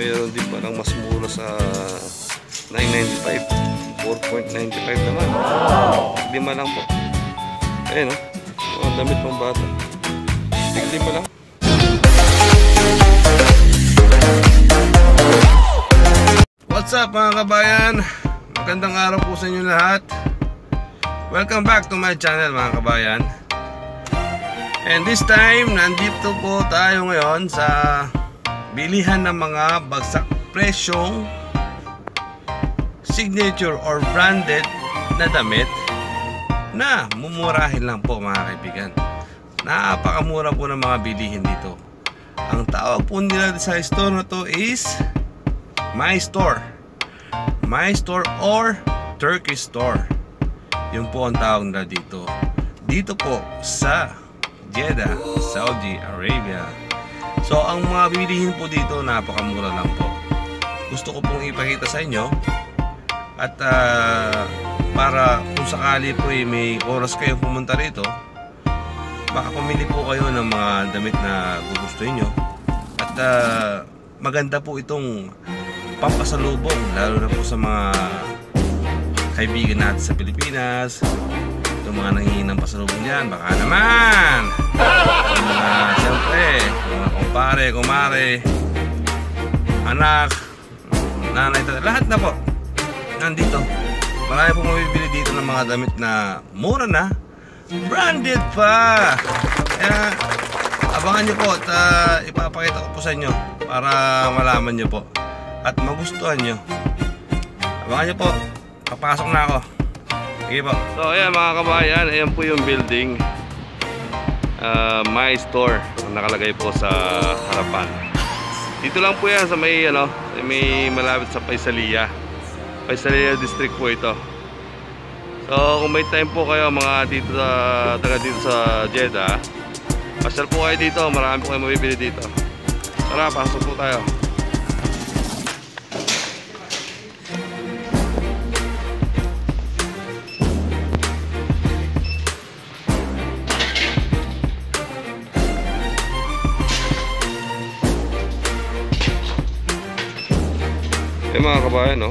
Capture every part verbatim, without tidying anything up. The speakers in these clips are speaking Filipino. mayroon din parang mas mura sa nine ninety-five, four ninety-five naman, lima lang po. Ayan o, oh, ang damit pang bata, tigli pa lang. What's up mga kabayan, magandang araw po sa inyo lahat. Welcome back to my channel mga kabayan. And this time, nandito po tayo ngayon sa bilihan ng mga bagsak presyong signature or branded na damit na mumurahin lang po mga kaibigan. Napakamura po ng mga bilihin dito. Ang tawag po nila sa store na to is My Store, My Store or Turkish Store. Yun po ang tawag nila dito. Dito po sa Jeddah, Saudi Arabia. So ang mga bilihin po dito napakamura lang po. Gusto ko pong ipakita sa inyo at uh, para kung sakali po eh, may oras kayo pumunta rito, baka pumili po kayo ng mga damit na gugustuhin nyo. At uh, maganda po itong pampasalubong lalo na po sa mga kaibigan natin sa Pilipinas. Itong mga nanghihingi ng pasalubong dyan, baka naman mga siyempre mga kumpare, kumare, anak, nanay, lahat na po nandito. Marami po mabibili dito ng mga damit na mura na, branded pa. Kaya abangan nyo po at uh, ipapakita ko po sa inyo para malaman nyo po at magustuhan nyo. Abangan nyo po, papasok na ako. Okay po. So ayan mga kabayan, ayan po yung building, uh, My Store, nakalagay po sa harapan. Dito lang po yan sa may, ano, may malapit sa Paisalia, Paisalia district po ito. So kung may time po kayo mga dito sa taga dito sa Jeddah, pasyal po kayo dito, marami po kayo mabibili dito. Tara, pasok po tayo. Ayan mga kabayan, no?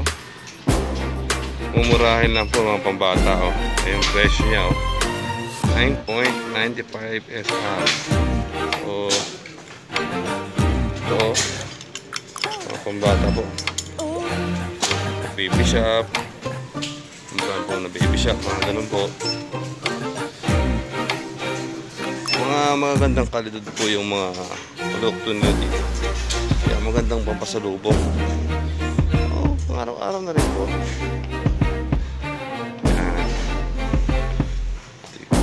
Mumurahin lang po mga pambata, oh. Ayan yung presyo niya, oh. nine ninety-five S R. Oh. Ito, oh. Mga pambata po. Baby shop. Murahan po na baby shop, mga ganun po. Mga magagandang kalidad po yung mga produkto nyo dito. Kaya magandang pampasalubong. Araw-araw na rin po.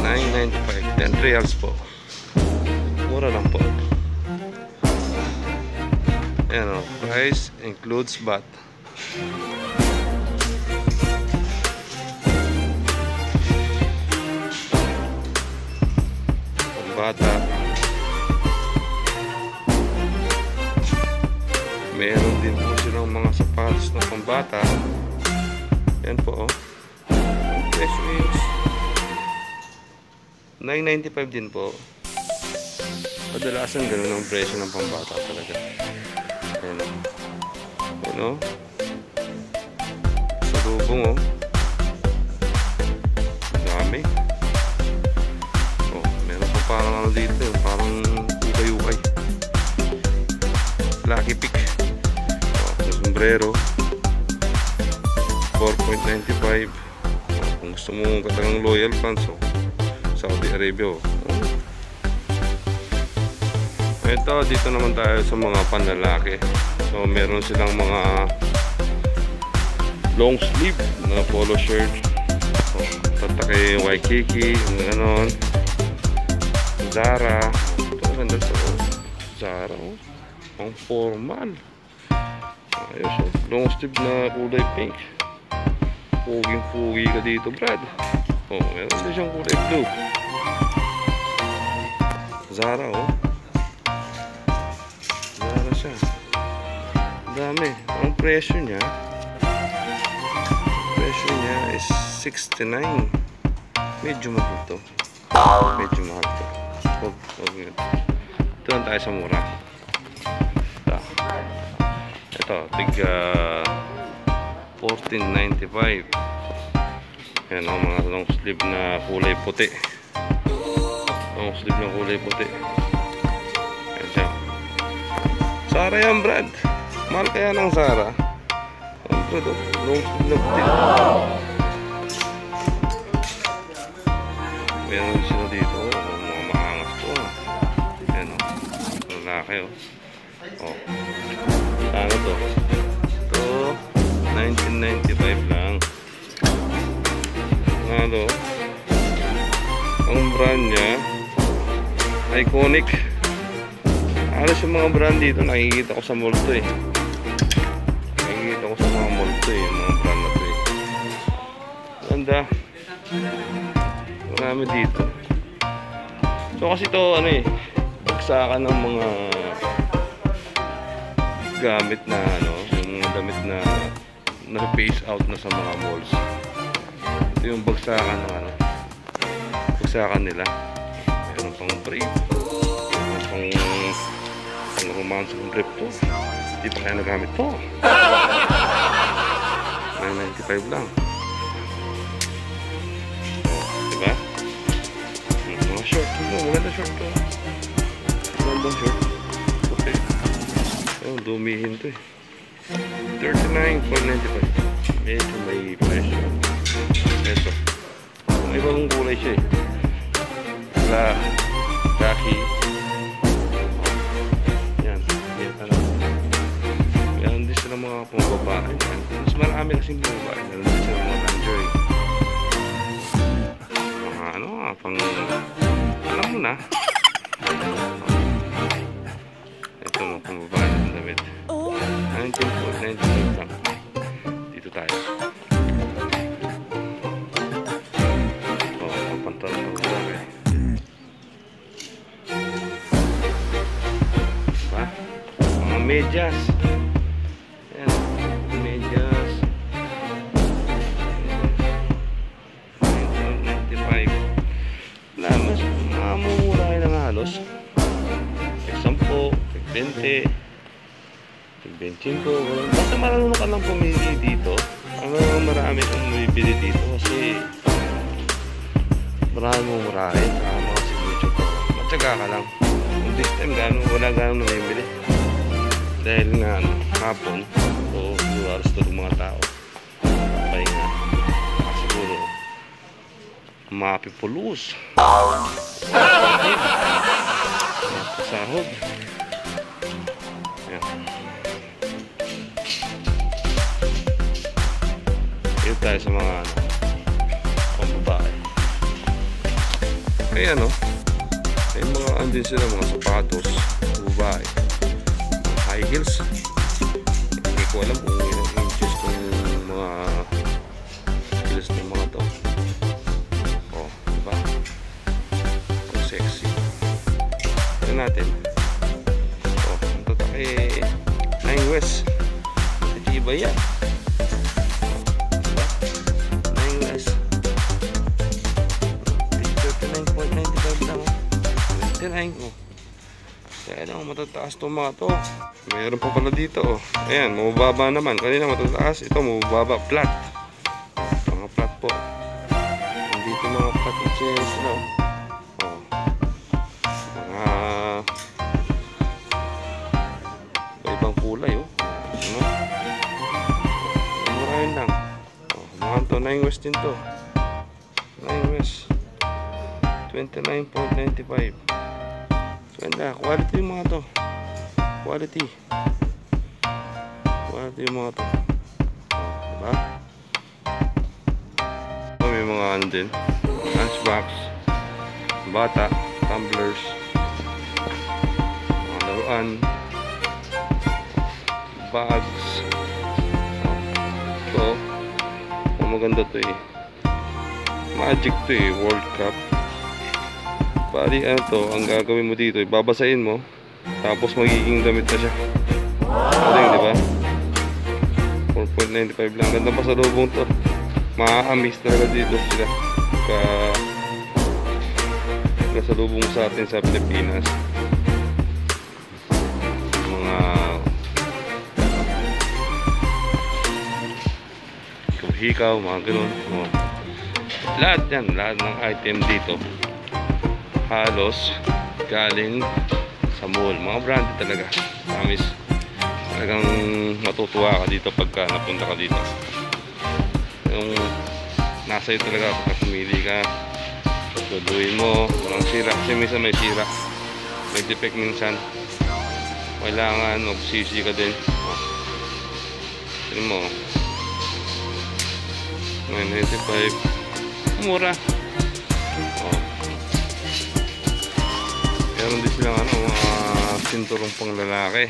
nine ninety-five, then three hours po. Mura lang po. Ayan o, price includes baht. Bata. Meron din po silang mga sapatos na pambata. Yan po, oh. Fresh wheels. nine ninety-five din po. Kadalasan ganun ang presyo ng pambata talaga. Yan, oh. Yan, oh. Salubong, oh. Dami. Oh, meron pa parang ano dito, parang ukay-ukay. Lucky pick. Sombrero four ninety-five. Oh, kung gusto mo katagang loyal fans, oh, Saudi Arabia, oh. Ito, dito naman tayo sa mga panlalaki. So meron silang mga long sleeve na polo shirt, oh, tatake Waikiki, ganon. Zara. Ito ganda sa, oh. Zara, oh. Ang formal. Ayos, oh. Long sleeve na kulay pink. Puging-pugi ka dito, Brad. Oh, meron din siyang kulay blue. Zara, oh. Zara siya. Dami. Ang presyo niya, presyo niya is sixty-nine. Medyo mahal to. Medyo mahal to. Oh, oh, ito lang tayo sa mura. Toh, tiga fourteen ninety-five. Ayan ang mga long sleeve na kulay puti. Long sleeve na kulay puti. Ayan siya. Zara yan, Brad. Mahal kaya ng Zara. Ayan, Brad. Long sleeve na puti. Meron sila dito. Mga maangas po. Ayan o. Lalaki o. O. Ano to? Ito. nineteen ninety-five lang. Ano? Ang brand niya Iconic. Alas yung mga brand dito nakikita ko sa mall to eh. Nakikita ko sa mga mall to eh, yung mga brand na to eh. Ganda. Marami dito. So kasi to ano eh, bagsakan ng mga gamit na ano, yung mga damit na na-phase out na sa mga malls. Ito yung bagsakan ng ano, bagsakan nila. Meron pang brief, meron pang pang romance ng brief to. Hindi pa kaya nagamit to. nine ninety-five lang. Diba? Mga short to, maganda short to. Maganda short. Okay. Ayun, dumihin to eh. thirty-nine ninety-five. Medyo may pressure. Ito, may bagong kulay siya eh. Black, khaki. Yan, yan alam. Meron din sila mga pangbabae. Mas marami kasing pangbabae. Meron din sila mga lingerie. Mga ano, pang... Alam mo na. Ito mga pangbabae ng damit. nineteen ninety-five lang. Dito tayo. Medyas. Ayan. Medyas. ninety-five. Wala, mas mamumura kayo ng halos. ten, twenty. twenty-five. Basta marunong ka lang pumili dito. Ang marami kang mabibili dito kasi marami mong murahin. Marami kasi YouTube. Matyaga ka lang. This time gano'n, wala gano'n namibili. Dahil nga ano, hapon o luwaros to ng mga tao kaya nga siguro mapipulos sahod yun tayo sa mga ano ang babae kaya no ay mga andin sila mga sapatos babae heels. Hindi ko alam kung ilang inches kung mga heels ng mga to. Oh, diba? Ang sexy. Ito natin. Oh, ito tayo eh, nine West. Ito iba yan. nine West. thirty-nine ninety-five lang. thirty-nine. Oh. Kaya lang matataas itong mga to. Mayroon pa pala dito oh. Ayan, mababa naman. Kanina matataas, ito mababa, flat. Mga flat po. Dito mga flat inches no? Oh. Mga iba-ibang kulay oh. Ano? Murahin lang oh. Mga to, nine West din to. nine West twenty-nine ninety-five. Ganda, quality yung mga to. Quality. Quality yung mga to. Diba? So, may mga ano din. Lunchbox. Bata. Tumblers. Mga laruan. Bags. So, oh, maganda to eh. Magic to eh. World Cup. Bali ano to, ang gagawin mo dito, ibabasain mo, tapos magiging damit na siya. Galing, di ba? four ninety-five lang. Ganda pa sa lubong to. Ma-amaze talaga dito sila. Ka... Nasa lubong sa atin sa Pilipinas. Mga... sikaw, mga ganoon. Oh. Lahat yan, lahat ng item dito halos galing sa mall, mga brand talaga, promise. Talagang matutuwa ka dito pagka napunta ka dito. Yung nasa iyo talaga pagka pumili ka, tutuduin mo, walang sira. Kasi minsan may sira, may defect minsan. Kailangan magsisi ka din. Oh. Tignan mo, nine ninety-five, mura. Oh. Meron din silang ano, mga sinturong pang lalaki.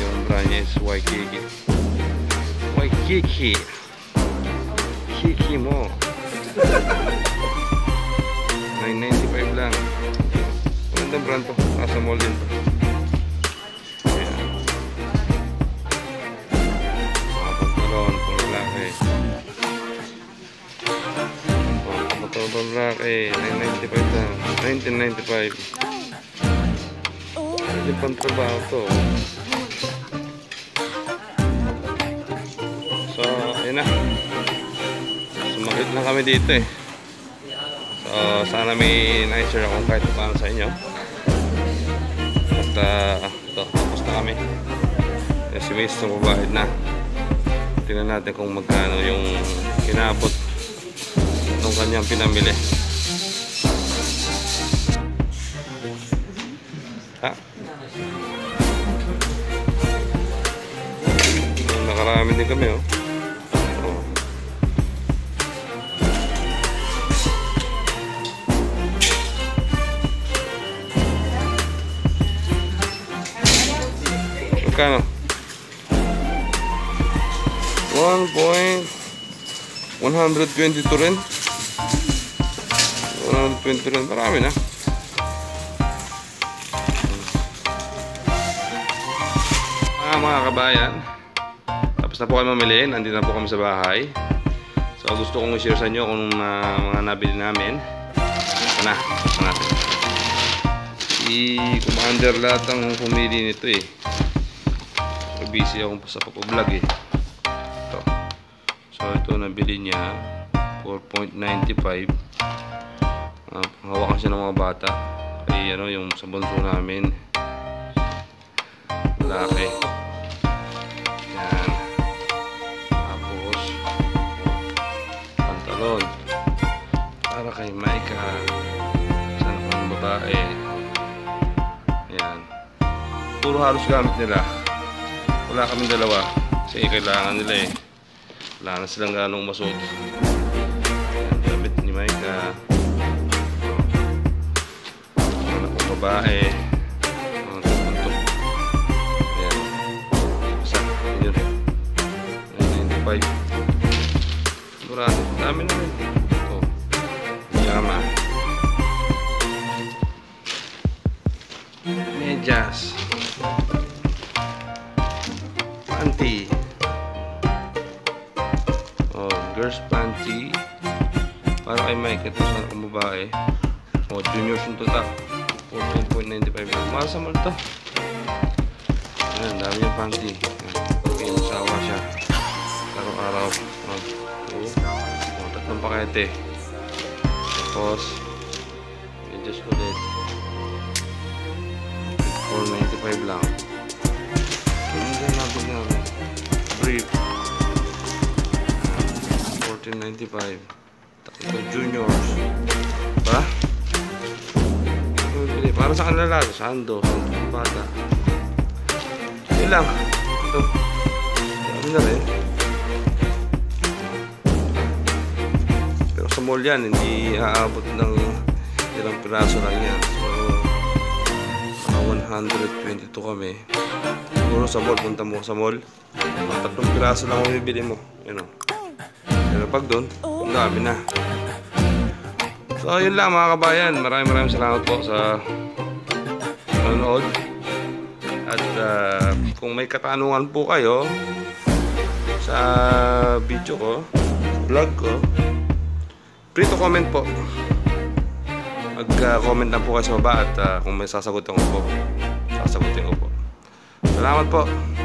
Yung brand niya is Waikiki. Waikiki. Kiki mo. nine ninety-five lang. Magandang brand to. Nasa mall din to. Ayan. Mga pantalon, pang lalaki. Pantalon pang lalaki. nine ninety-five lang. nineteen ninety-five. Hindi pang trabaho to. So, ayun na. Sumakit na kami dito eh. So, sana may na-share akong kahit paano sa inyo. At, uh, ito, tapos na kami. Si Mace na babahid na. Tingnan natin kung magkano yung kinabot ng kanyang pinamili. Ha? Nakarami din kami, oh. Oh. Magkano? one point one two two rin. one twenty rin. Marami na. Ah, mga kabayan, tapos na po kami mamili, nandito na po kami sa bahay. So gusto kong i-share sa inyo kung uh, mga nabili namin. Ito na, ito natin. I-commander lahat ang pumili nito eh. So busy akong pa sa pag-vlog eh. Ito. So ito nabili niya, four ninety-five. Uh, Hawakan siya ng mga bata. Kaya ano, yung sa bunso namin. Laki. Yan. Para kay Micah, sana pang babae. Ayan. Puro halos gamit nila. Wala kaming dalawa kasi kailangan nila eh. Wala na silang ganong masuot. Ayan, gamit ni Micah. Sana pang babae. Ayan. Isa, yun. nine ninety-five. Dami na rin. Ito. Piyama. Medyas. Panty. Oh, girls panty. Para kay Mike. Ito sa akong babae. Oh, juniors yung tuta. fourteen ninety-five. Masa mo ito. Ayan, dami yung panty. Pinsawa siya. Araw-araw. Oh. Oh, tatlong pakete. Tapos medyas ulit, four ninety-five lang. Ano dyan natin yan? Brief, fourteen ninety-five. Ito juniors. Diba? Para sa kanila lahat. Sando, sando ng bata. Yun lang. Ito. Ano na rin? Sa mall yan, hindi aabot ng ilang piraso lang yan. So, one twenty-two kami. Puro sa mall, punta mo sa mall. Tatlong piraso lang ang bibili mo. You know. Pero pag doon, ang dami na. So, yun lang mga kabayan. Maraming maraming salamat po sa panonood. At uh, kung may katanungan po kayo sa video ko, vlog ko, free to comment po. Mag-comment uh, lang po kayo sa baba at uh, kung may sasagutin ko po, sasagutin ko po. Salamat po.